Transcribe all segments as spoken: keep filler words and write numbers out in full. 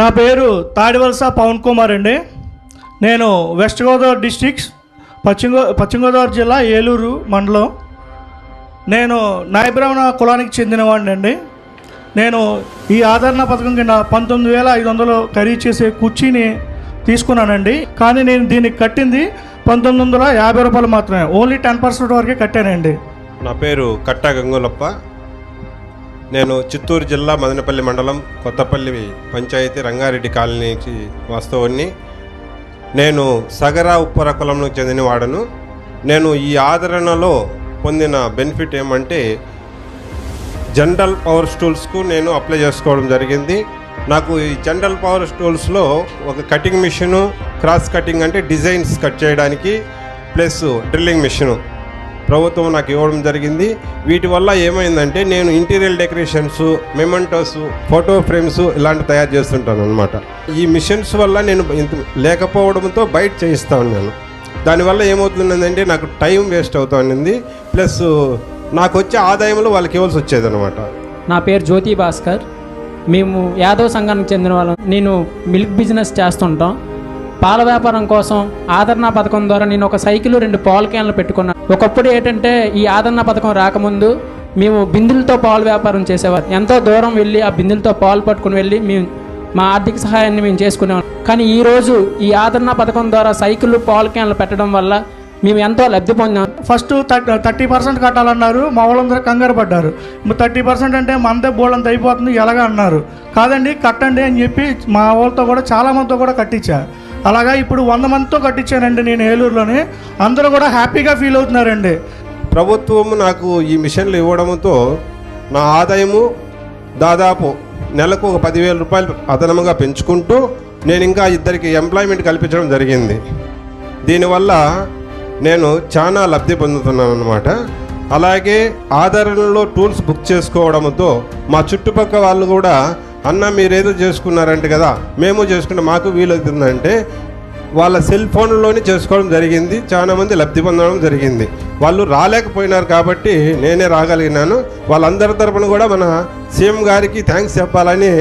నా పేరు తాడివలస పవన్ కుమార్ అండి. నేను వెస్ట్ గోదావరి డిస్ట్రిక్ట్ పశ్చిమ పశ్చిమ గోదావరి జిల్లా ఏలూరు మండలం. నేను నాయబ్రాహ్మణ కులానికి చెందినవాడిని అండి. నేను ఈ ఆదరణ పథకం కింద పంతొమ్మిది వేల ఐదు వందలు ఖరీదు చేసే కుర్చీని తీసుకున్నానండి. కానీ నేను దీనికి కట్టింది పంతొమ్మిది వందల యాభై రూపాయలు మాత్రమే, ఓన్లీ టెన్ పర్సెంట్ వరకే కట్టానండి. నా పేరు కట్టా గంగులప్ప. నేను చిత్తూరు జిల్లా మదనపల్లి మండలం కొత్తపల్లి పంచాయతీ రంగారెడ్డి కాలనీకి వాస్తవాన్ని. నేను సగరా ఉప్పర కులంలోకి చెందిన వాడను. నేను ఈ ఆదరణలో పొందిన బెనిఫిట్ ఏమంటే జనరల్ పవర్ స్టూల్స్కు నేను అప్లై చేసుకోవడం జరిగింది. నాకు ఈ జనరల్ పవర్ స్టూల్స్లో ఒక కటింగ్ మిషను, క్రాస్ కటింగ్ అంటే డిజైన్స్ కట్ చేయడానికి, ప్లస్ డ్రిల్లింగ్ మిషను ప్రభుత్వం నాకు ఇవ్వడం జరిగింది. వీటి వల్ల ఏమైందంటే నేను interior decorations, mementos, photo frames ఇలాంటివి తయారు చేస్తుంటాను అనమాట. ఈ మిషన్స్ వల్ల నేను లేకపోవడంతో బయట చేయిస్తా ఉన్నాను. దానివల్ల ఏమవుతుందంటే నాకు టైం వేస్ట్ అవుతూ ఉన్నింది, ప్లస్ నాకు వచ్చే ఆదాయంలో వాళ్ళకి ఇవ్వాల్సి వచ్చేది అనమాట. నా పేరు జ్యోతి భాస్కర్. మేము యాదవ్ సంఘానికి చెందిన వాళ్ళం. నేను మిల్క్ బిజినెస్ చేస్తుంటాం. పాల వ్యాపారం కోసం ఆదరణ పథకం ద్వారా నేను ఒక సైకిల్, రెండు పాల క్యాన్లు పెట్టుకున్నాను. ఒకప్పుడు ఏంటంటే ఈ ఆదరణ పథకం రాకముందు మేము బిందులతో పాల వ్యాపారం చేసేవారు. ఎంతో దూరం వెళ్ళి ఆ బిందులతో పాలు పట్టుకుని వెళ్ళి మేము మా ఆర్థిక సహాయాన్ని మేము చేసుకునేవాళ్ళం. కానీ ఈరోజు ఈ ఆదరణ పథకం ద్వారా సైకిళ్ళు, పాల క్యాన్లు పెట్టడం వల్ల మేము ఎంతో లబ్ధి పొందాం. ఫస్ట్ థర్టీ థర్టీ పర్సెంట్ కట్టాలన్నారు. మా వాళ్ళందరూ కంగారు పడ్డారు. థర్టీ పర్సెంట్ అంటే మనదే బోల్డంత అయిపోతుంది ఎలాగ అన్నారు. కాదండి, కట్టండి అని చెప్పి మా వాళ్ళతో కూడా చాలా మందితో కూడా కట్టించారు. అలాగా ఇప్పుడు వంద మందితో కట్టించానండి నేను ఏలూరులోనే. అందరూ కూడా హ్యాపీగా ఫీల్ అవుతున్నారండి. ప్రభుత్వం నాకు ఈ మిషన్లు ఇవ్వడంతో నా ఆదాయము దాదాపు నెలకు ఒక పదివేల రూపాయలు అదనంగా పెంచుకుంటూ నేను ఇంకా ఇద్దరికి ఎంప్లాయ్మెంట్ కల్పించడం జరిగింది. దీనివల్ల నేను చాలా లబ్ధి పొందుతున్నాను అన్నమాట. అలాగే ఆదరణలో టూల్స్ బుక్ చేసుకోవడంతో మా చుట్టుపక్కల వాళ్ళు కూడా, అన్న మీరేదో చేసుకున్నారంటే కదా, మేము చేసుకుంటే మాకు వీలవుతుందంటే వాళ్ళ సెల్ ఫోన్లోనే చేసుకోవడం జరిగింది. చాలామంది లబ్ధి పొందడం జరిగింది. వాళ్ళు రాలేకపోయినారు కాబట్టి నేనే రాగలిగినాను. వాళ్ళందరి తరపున కూడా మన సీఎం గారికి థ్యాంక్స్ చెప్పాలని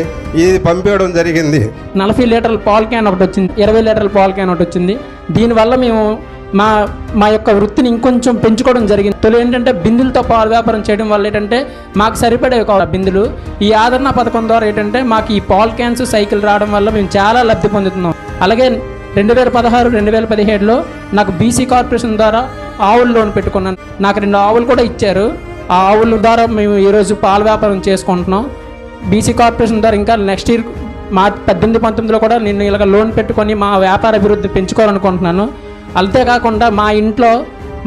ఇది పంపించడం జరిగింది. నలభై లీటర్ల పాల్ క్యాన్ ఒకటి వచ్చింది, ఇరవై లీటర్ల పాల్ క్యాన్ ఒకటి వచ్చింది. దీనివల్ల మేము మా మా యొక్క వృత్తిని ఇంకొంచెం పెంచుకోవడం జరిగింది. తొలి ఏంటంటే బిందులతో పాలు వ్యాపారం చేయడం వల్ల ఏంటంటే మాకు సరిపడేవి కావాలి బిందులు. ఈ ఆదరణ పథకం ద్వారా ఏంటంటే మాకు ఈ పాల్ క్యాన్స్, సైకిల్ రావడం వల్ల మేము చాలా లబ్ధి పొందుతున్నాం. అలాగే రెండు వేల పదహారు రెండు వేల పదిహేడులో నాకు బీసీ కార్పొరేషన్ ద్వారా ఆవుల లోన్ పెట్టుకున్నాను. నాకు రెండు ఆవులు కూడా ఇచ్చారు. ఆ ఆవుల ద్వారా మేము ఈరోజు పాల వ్యాపారం చేసుకుంటున్నాం. బీసీ కార్పొరేషన్ ద్వారా ఇంకా నెక్స్ట్ ఇయర్ మా పద్దెనిమిది పంతొమ్మిదిలో కూడా నేను ఇలాగ లోన్ పెట్టుకొని మా వ్యాపార అభివృద్ధి పెంచుకోవాలనుకుంటున్నాను. అంతేకాకుండా మా ఇంట్లో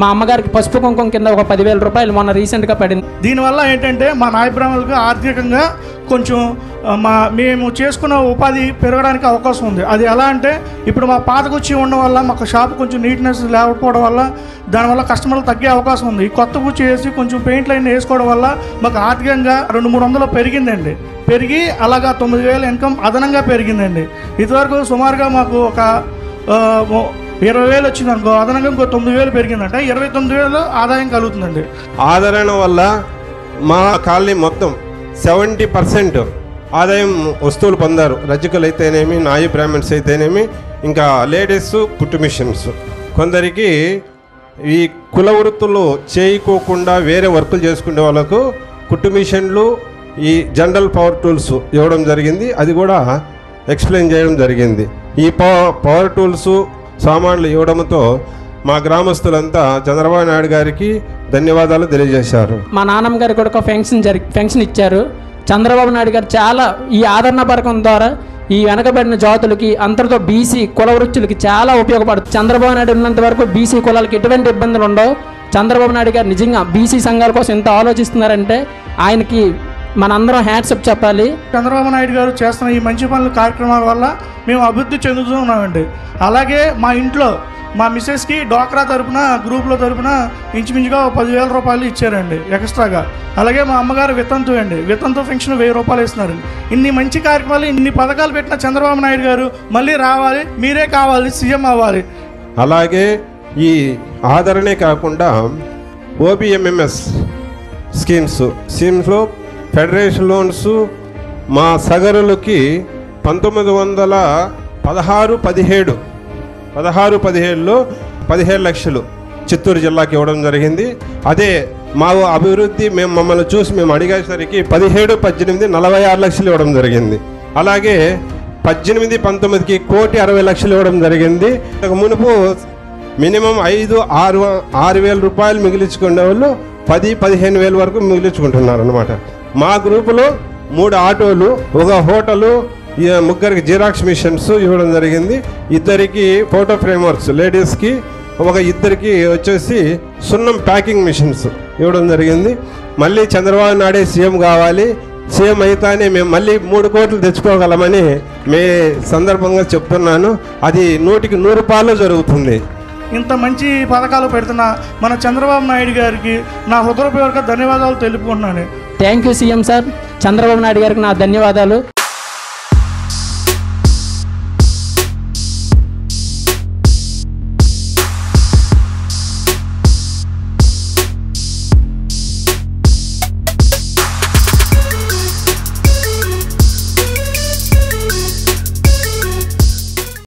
మా అమ్మగారికి పసుపు కుంకుమ కింద ఒక పదివేల రూపాయలు మొన్న రీసెంట్గా పడింది. దీనివల్ల ఏంటంటే మా నాయబ్రాహ్మణులకు ఆర్థికంగా కొంచెం మా మేము చేసుకున్న ఉపాధి పెరగడానికి అవకాశం ఉంది. అది ఎలా అంటే ఇప్పుడు మా పాతకొచ్చి ఉండడం వల్ల మాకు షాప్ కొంచెం నీట్నెస్ లేకపోవడం వల్ల దానివల్ల కస్టమర్లు తగ్గే అవకాశం ఉంది. కొత్త కూర్చి వేసి కొంచెం పెయింట్ లైన్ వేసుకోవడం వల్ల మాకు ఆర్థికంగా రెండు మూడు వందలు పెరిగిందండి. పెరిగి అలాగా తొమ్మిది వేల ఇన్కమ్ అదనంగా పెరిగిందండి. ఇదివరకు సుమారుగా మాకు ఒక ఇరవై వేలు వచ్చింది అనుకో, అదనంగా ఇంకో తొమ్మిది వేలు పెరిగిందంటే ఇరవై తొమ్మిది వేలు ఆదాయం కలుగుతుందండి. ఆదరణ వల్ల మా కాలనీ మొత్తం సెవెంటీ పర్సెంట్ ఆదాయం వస్తువులు పొందారు. రజకులు అయితేనేమి, నాయి బ్రాహ్మణ్స్ అయితేనేమి, ఇంకా లేడీస్, పుట్టు మిషన్స్. కొందరికి ఈ కుల వృత్తులు చేయకోకుండా వేరే వర్కులు చేసుకునే వాళ్ళకు కుట్టు మిషన్లు, ఈ జనరల్ పవర్ టూల్స్ ఇవ్వడం జరిగింది. అది కూడా ఎక్స్ప్లెయిన్ చేయడం జరిగింది. ఈ పవర్ టూల్స్ సామాన్లు ఇవ్వడంతో మా గ్రామస్తులంతా చంద్రబాబు నాయుడు గారికి ధన్యవాదాలు తెలియజేశారు. మా నాన్నమ్మ గారికి కూడా ఒక ఫెన్షన్ జరిగి ఫెన్షన్ ఇచ్చారు చంద్రబాబు నాయుడు గారు. చాలా ఈ ఆదరణ పథకం ద్వారా ఈ వెనకబడిన జాతులకి, అంతటితో బీసీ కుల వృత్తులకి చాలా ఉపయోగపడుతుంది. చంద్రబాబు నాయుడు ఉన్నంత వరకు బీసీ కులాలకి ఎటువంటి ఇబ్బందులు ఉండవు. చంద్రబాబు నాయుడు గారు నిజంగా బీసీ సంఘాల కోసం ఎంత ఆలోచిస్తున్నారంటే ఆయనకి మనందరం హ్యాట్సప్ చెప్పాలి. చంద్రబాబు నాయుడు గారు చేస్తున్న ఈ మంచి పనుల కార్యక్రమాల వల్ల మేము అభివృద్ధి చెందుతూ ఉన్నామండి. అలాగే మా ఇంట్లో మా మిస్సెస్కి డోక్రా తరపున, గ్రూప్లో తరపున ఇంచుమించుగా పదివేల రూపాయలు ఇచ్చారండి ఎక్స్ట్రాగా. అలాగే మా అమ్మగారు వితంతు అండి, వితంతు పెన్షన్ వెయ్యి రూపాయలు ఇస్తున్నారు. ఇన్ని మంచి కార్యక్రమాలు, ఇన్ని పథకాలు పెట్టిన చంద్రబాబు నాయుడు గారు మళ్ళీ రావాలి, మీరే కావాలి, సీఎం అవ్వాలి. అలాగే ఈ ఆదరణే కాకుండా ఓబిఎంఎంఎస్ స్కీమ్స్ స్కీమ్స్లో ఫెడరేషన్ లోన్స్ మా సగరులకి పంతొమ్మిది వందల పదహారు పదిహేడు పదహారు పదిహేడులో పదిహేడు లక్షలు చిత్తూరు జిల్లాకి ఇవ్వడం జరిగింది. అదే మా అభివృద్ధి మేము మమ్మల్ని చూసి మేము అడిగేసరికి పదిహేడు పద్దెనిమిది నలభై ఆరు లక్షలు ఇవ్వడం జరిగింది. అలాగే పద్దెనిమిది పంతొమ్మిదికి కోటి అరవై లక్షలు ఇవ్వడం జరిగింది. ఇంతకు మునుపు మినిమం ఐదు ఆరు ఆరు వేల రూపాయలు మిగిలించుకునే వాళ్ళు పది పదిహేను వేల వరకు మిగిలించుకుంటున్నారు అన్నమాట. మా గ్రూపులో మూడు ఆటోలు, ఒక హోటలు, ముగ్గురికి జిరాక్స్ మిషన్స్ ఇవ్వడం జరిగింది. ఇద్దరికి ఫోటో ఫ్రేమర్స్ లేడీస్కి, ఒక ఇద్దరికి వచ్చేసి సున్నం ప్యాకింగ్ మిషన్స్ ఇవ్వడం జరిగింది. మళ్ళీ చంద్రబాబు నాయుడే సీఎం కావాలి, సీఎం అయితేనే మేము మళ్ళీ మూడు కోట్లు తెచ్చుకోగలమని మే సందర్భంగా చెప్తున్నాను. అది నూటికి నూరు రూపాయలు జరుగుతుంది. ఇంత మంచి పథకాలు పెడుతున్న మన చంద్రబాబు నాయుడు గారికి నా హృదయపూర్వక ధన్యవాదాలు తెలుపుకుంటున్నాను. Thank you CM sir, Chandrababu Naidu గారికి నా ధన్యవాదాలు.